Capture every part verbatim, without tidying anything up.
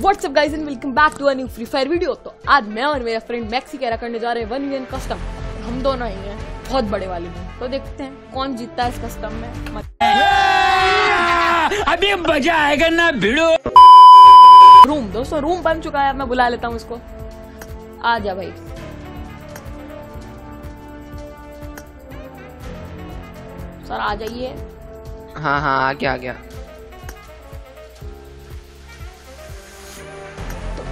WhatsApp guys and welcome back to a new free fire video. तो आज मैं और मेरा फ्रेंड मैक्सी केरा करने जा रहे हैं वन मिलियन कस्टम। हम दोनों ही हैं बहुत बड़े वाले में, तो देखते हैं कौन जीतता है इस कस्टम में। अभी मजा आएगा ना भिड़ो। रूम दोस्तों रूम बन चुका है, मैं बुला लेता हूँ उसको। आ जा भाई। सर आ जाइए। हाँ हाँ आ गया आ गया।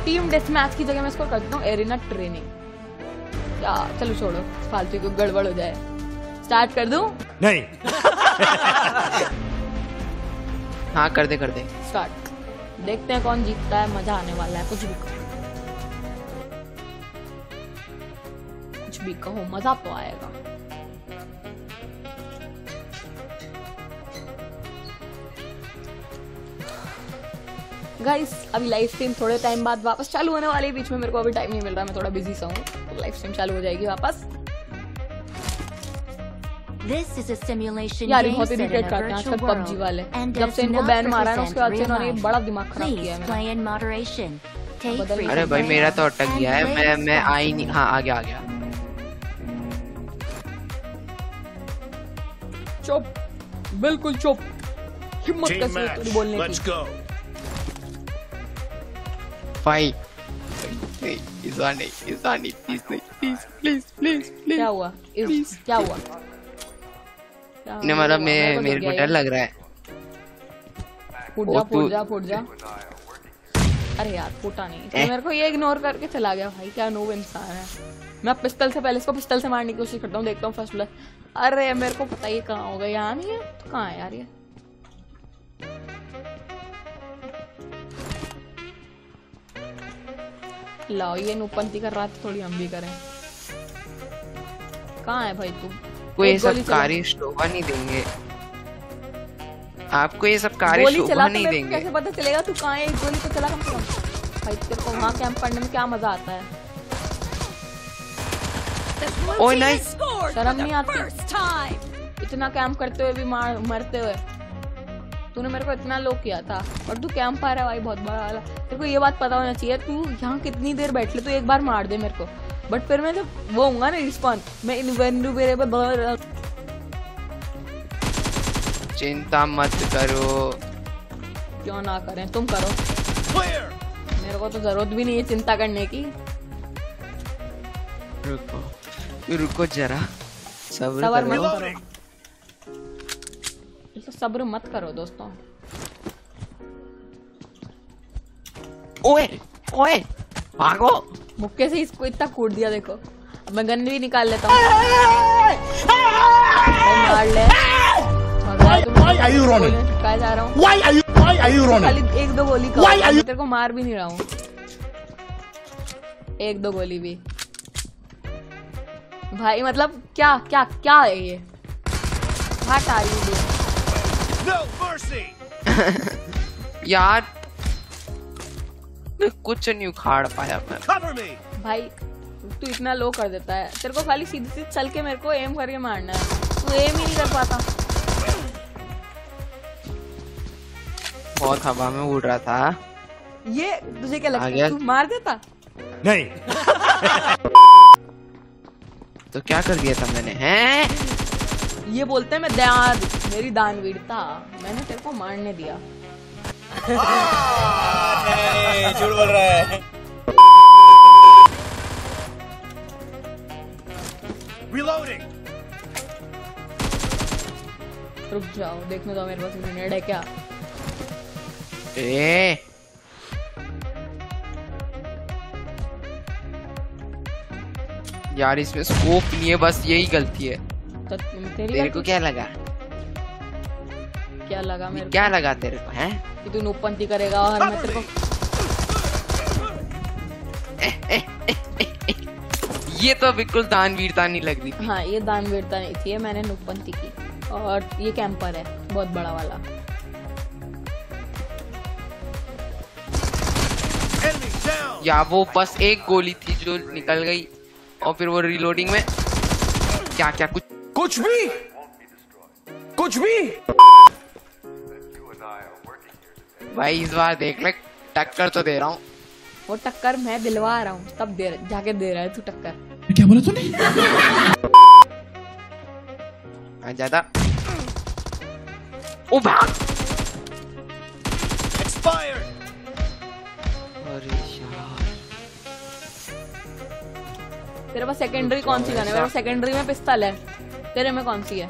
टीम डेथ मैच की जगह मैं इसको करता हूँ एरिना ट्रेनिंग। या चलो छोड़ो फालतू को, गड़बड़ हो जाए। स्टार्ट कर दूं? नहीं। हाँ कर दे कर दे स्टार्ट। देखते हैं कौन जीतता है, मजा आने वाला है। कुछ भी कहो कुछ भी कहो मजा तो आएगा। गाइस अभी लाइव स्ट्रीम थोड़े टाइम बाद वापस चालू होने वाली है। बीच में मेरे को अभी टाइम नहीं मिल रहा, मैं थोड़ा बिजी सा हूँ, तो लाइव स्ट्रीम चालू हो जाएगी वापस। This is a simulation यार बहुत ही रिटेट करते हैं आजकल पबजी वाले। जब से इनको बैन मारा है ना उसके बाद से इन्होंने बड़ा दिमाग खराब किया है। अरे भाई मेरा तो अटक गया है, मैं मैं आई नहीं। हाँ आ गया आ गया। चुप, बिल्कुल चुप, हिम्मत कैसे बोलने की। भाई नहीं इज़ा नहीं इज़ा नहीं प्लीज नहीं प्लीज प्लीज प्लीज प्लीज। क्या हुआ इस क्या हुआ? नहीं मतलब मैं मेरे को डर लग रहा है। फूट जा फूट जा फूट जा। अरे यार फूटा नहीं तो मेरे को ये इग्नोर करके चला गया। भाई क्या नोब इंसान है। मैं पिस्टल से पहले इसको पिस्टल से मारने की कोशिश करता हूँ, देखता हूँ फर्स्ट ब्लड। अरे मेरे को पता ही कहाँ होगा। यहाँ नहीं है तो कहाँ है यार ये? लाओ ये नूपंती कर रहा था, थोड़ी हम भी करें। कहाँ है भाई तू? कोई ये सब कार्य शोभा नहीं देंगे आपको, ये सब कार्य शोभा नहीं देंगे। कैसे पता चलेगा तू कहाँ है? गोली तो चला कम से कम। भाई तेरे को वहाँ कैंप पढ़ने में क्या मजा आता है? ओह नहीं शर्म नहीं आती? इतना कैंप करते हुए भी मरते हुए। तूने मेरे को इतना लो किया था और तू कैंप आ रहा है। भाई बहुत बड़ा वाला, तेरे को ये बात पता होना चाहिए। तू यहाँ कितनी देर बैठ ले, तू एक बार मार दे मेरे को, बट फिर मैं जब वो होऊंगा ना रिस्पॉन्स मैं इनवेंडुबेरेबल। चिंता मत करो। क्यों ना करें, तुम करो, मेरे को तो जरूरत भी नहीं है चिंता करने की। रुको रुको जरा सब्र करो, सब्र मत करो दोस्तों। ओए ओए भागो। मुक्के से इसको इतना कूट दिया देखो। अब मैं गन भी निकाल लेता हूँ। एक दो गोली तेरे को मार भी नहीं रहा हूँ, एक दो गोली भी। भाई मतलब क्या क्या क्या है ये? हट आ रही है No mercy. यार मैं कुछ नहीं उखाड़ पाया मैं। भाई तू इतना लो कर देता है, तेरे को खाली सीधे सीधे चल के मेरे को एम करके मारना है, तू एम ही नहीं कर पाता। बहुत हवा में उड़ रहा था ये, तुझे क्या लगता है तू मार देता? नहीं। तो क्या कर दिया था मैंने? हैं ये बोलते हैं मैं दयाद मेरी दानवीरता, मैंने तेरे को मारने दिया। नहीं झूठ बोल रहा है। Reloading. रुक जाओ देखने दो, मेरे पास ग्रेनेड है क्या? ए यार इसमें स्कोप नहीं है, बस यही गलती है। तो तेरी तेरे को क्या लगा? क्या लगा मेरे को? क्या लगा तेरे को है कि तू नूपंती करेगा और मैं तेरे को ए, ए, ए, ए, ए, ये तो बिल्कुल दानवीरता नहीं लग रही। हाँ ये दानवीरता नहीं थी, मैंने नूपंती की। और ये कैंपर है बहुत बड़ा वाला। या वो बस एक गोली थी जो निकल गई और फिर वो रिलोडिंग में क्या क्या कुछ कुछ भी कुछ भी। भाई इस बार देख ले टक्कर तो दे रहा हूँ। वो टक्कर मैं दिलवा रहा हूँ, तब दे जाके दे रहा है तू टक्कर। क्या बोला तूने? ज्यादा ओ भाग। अरे यार तेरे पास सेकेंडरी कौन सी गन है? मेरे पास सेकेंडरी में पिस्तल है, तेरे में कौन सी है?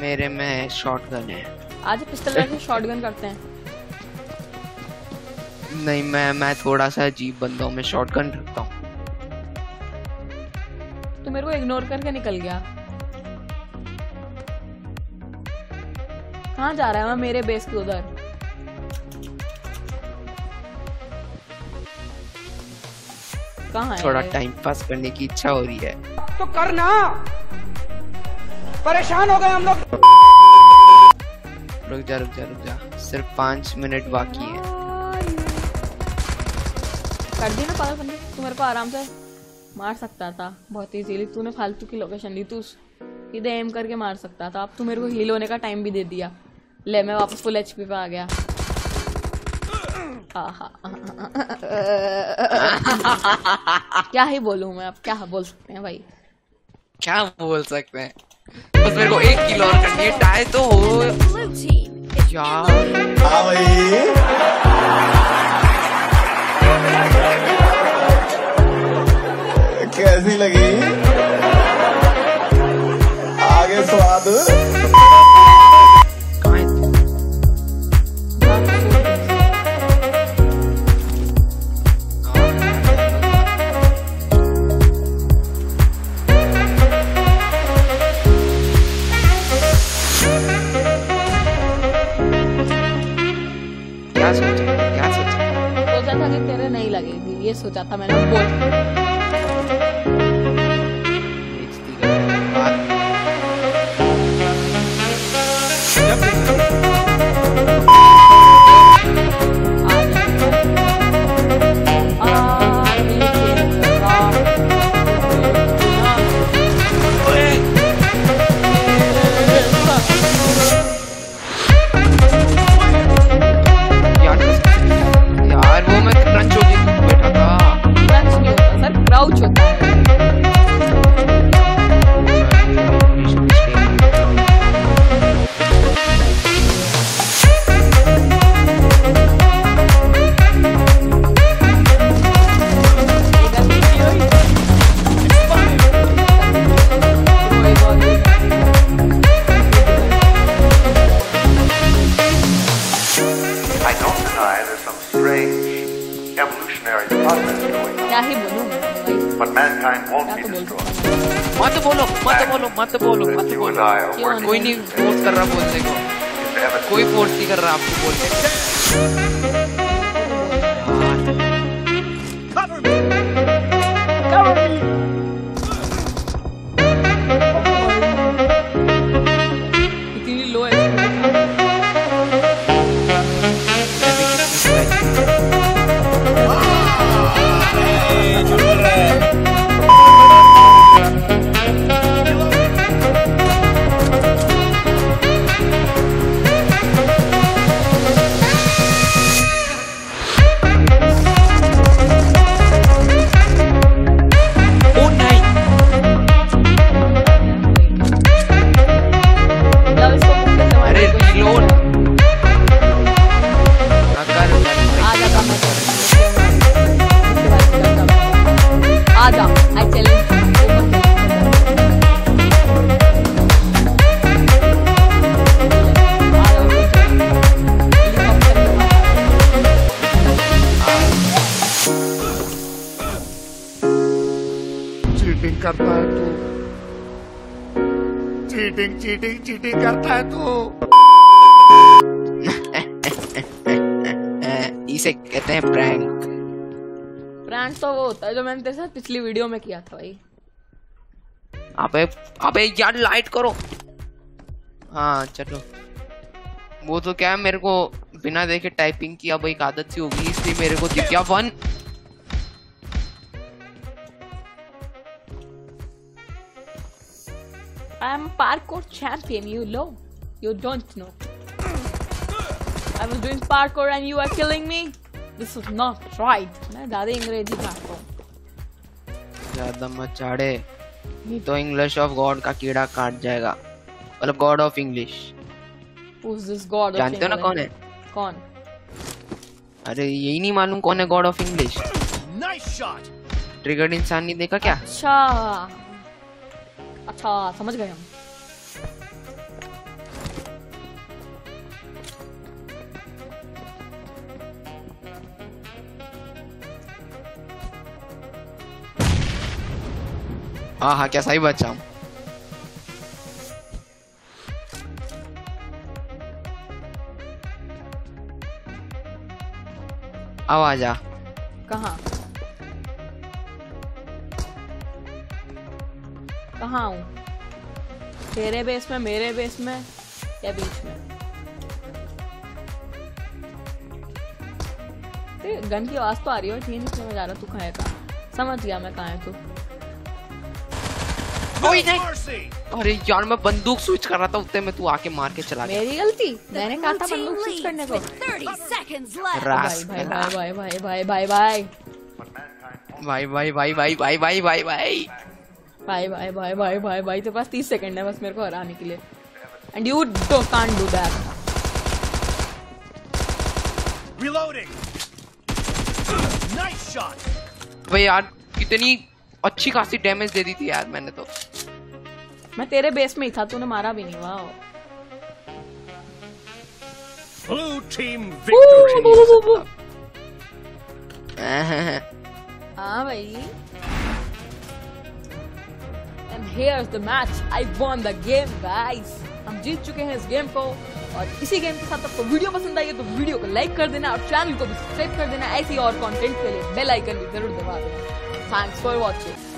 मेरे में शॉटगन है। आज पिस्तल लेके शॉटगन करते हैं। नहीं मैं मैं थोड़ा सा अजीब बंदा हूं, मैं शॉटगन रखता हूँ। तो मेरे को इग्नोर करके निकल गया। कहाँ जा रहा है? मैं मेरे बेस के उधर। कहाँ है? थोड़ा टाइम पास करने की इच्छा हो रही है तो करना। परेशान हो गए हम लोग। रुक जा रुक जा रुक जा, सिर्फ पाँच मिनट बाकी है। कर दी ना पागलपन, तू मेरे को आराम से मार सकता था बहुत इजीली। तूने फालतू की लोकेशन ली, तू सीधे एम करके मार सकता था। अब तू मेरे को हील होने का टाइम भी दे दिया। ले मैं वापस फुल एचपी पे आ गया। क्या ही बोलूं मैं अब, क्या बोल सकते हैं भाई, क्या बोल सकते हैं। बस मेरे को एक किलो और करनी है, टाई तो हो यार। कैसी लगी आगे स्वाद? ये सोचा था मैंने बोल। यार वो मैं क्रंच हो गई क्राउच होता है। I don't deny there's some strange evolutionary process going on. क्या ही बोलूं मैं? But mankind won't be destroyed. मत बोलो, मत बोलो, मत बोलो, मत बोलो। कोई नहीं फोर्स कर रहा बोलने को, कोई फोर्स नहीं कर रहा आपको बोलने को। इतनी लो है। चीटिंग करता है तू, चीटिंग चीटिंग चीटिंग करता है तू। इसे कहते हैं प्रैंक। प्रैंक तो वो होता है जो मैंने तेरे साथ पिछली वीडियो में किया था भाई। अबे अबे यार लाइट करो। हाँ चलो, वो तो क्या है मेरे को बिना देखे टाइपिंग की अब एक आदत सी होगी, इसलिए मेरे को दिख गया one. I am parkour champion, you know. You don't know. I was doing parkour and you are killing me. This is not right. मैं ज़्यादा अंग्रेजी खाता हूँ। ज़्यादा मत चाड़े, नहीं तो इंग्लिश ऑफ गॉड का कीड़ा काट जाएगा। मतलब god of English. Who's this God? जानते हो ना कौन है? कौन? अरे यही नहीं मालूम कौन है god of English? Nice shot. Triggered इंसान नहीं देखा क्या? अच्छा, अच्छा समझ गए हम। हाँ हाँ क्या सही बच्चा हूँ। अब आ जा। कहाँ कहाँ हूँ? तेरे बेस में, मेरे बेस में या बीच में? गन की आवाज तो आ रही है, ठीक है, नहीं समझ आ रहा तू कहाँ है। कहाँ समझ गया मैं कहाँ है तू। अरे यार मैं बंदूक स्विच कर रहा था, उतने में तू आके मार के चला गया। मेरी गलती, मैंने कहा था बंदूक स्विच करने को। भाई भाई भाई भाई भाई भाई भाई भाई भाई भाई भाई भाई भाई भाई भाई भाई भाई भाई भाई तेरे पास तीस सेकंड है बस मेरे को हराने के लिए। And you can't do that. Reloading. Nice shot. भाई यार कितनी अच्छी खासी डैमेज दे दी थी यार मैंने तो। मैं तेरे बेस में ही था, तूने मारा भी नहीं। वाओ। Blue team victory. हाँ भाई। And here's the match. I won the game, guys. हम जीत चुके हैं इस गेम को। और इसी गेम के साथ आपको वीडियो पसंद आई है तो वीडियो को लाइक कर देना और चैनल को भी सब्सक्राइब कर देना। ऐसी और कंटेंट के लिए बेल आइकन भी जरूर दबा देना। Thanks for watching.